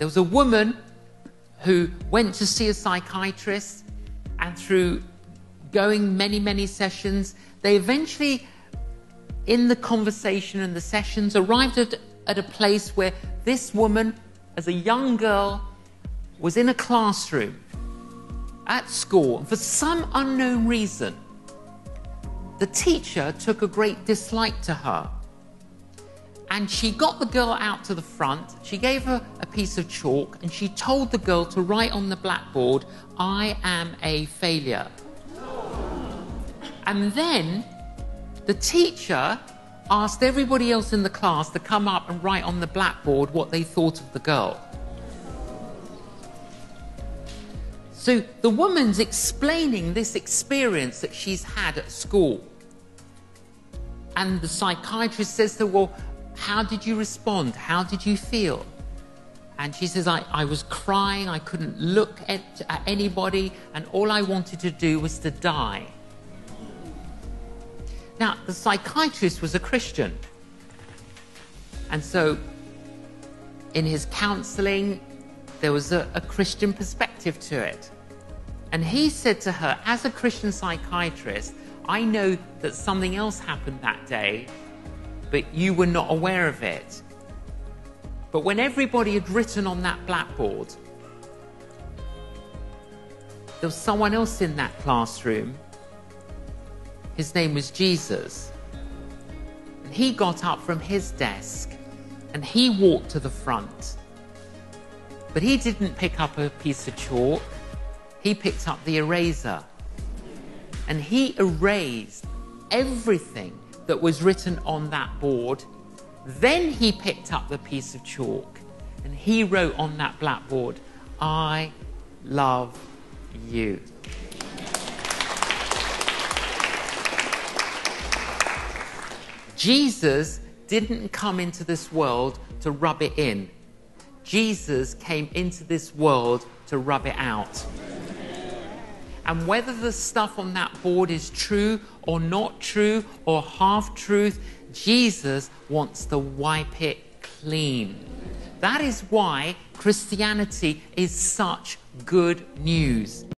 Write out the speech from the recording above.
There was a woman who went to see a psychiatrist, and through going many sessions, they eventually, in the conversation and the sessions, arrived at a place where this woman, as a young girl, was in a classroom at school, and for some unknown reason, the teacher took a great dislike to her. And she got the girl out to the front, she gave her a piece of chalk, and she told the girl to write on the blackboard, "I am a failure." And then the teacher asked everybody else in the class to come up and write on the blackboard what they thought of the girl. So the woman's explaining this experience that she's had at school. And the psychiatrist says to her, "Well, how did you respond? How did you feel?" And she says, I was crying, I couldn't look at anybody, and all I wanted to do was to die. Now, the psychiatrist was a Christian. And so in his counseling, there was a Christian perspective to it. And he said to her, as a Christian psychiatrist, I know that something else happened that day, but you were not aware of it. But when everybody had written on that blackboard, there was someone else in that classroom. His name was Jesus. And he got up from his desk and he walked to the front. But he didn't pick up a piece of chalk. He picked up the eraser. And he erased everything that was written on that board. Then he picked up the piece of chalk and he wrote on that blackboard, "I love you." Jesus didn't come into this world to rub it in. Jesus came into this world to rub it out. And whether the stuff on that board is true or not true or half-truth, Jesus wants to wipe it clean. That is why Christianity is such good news.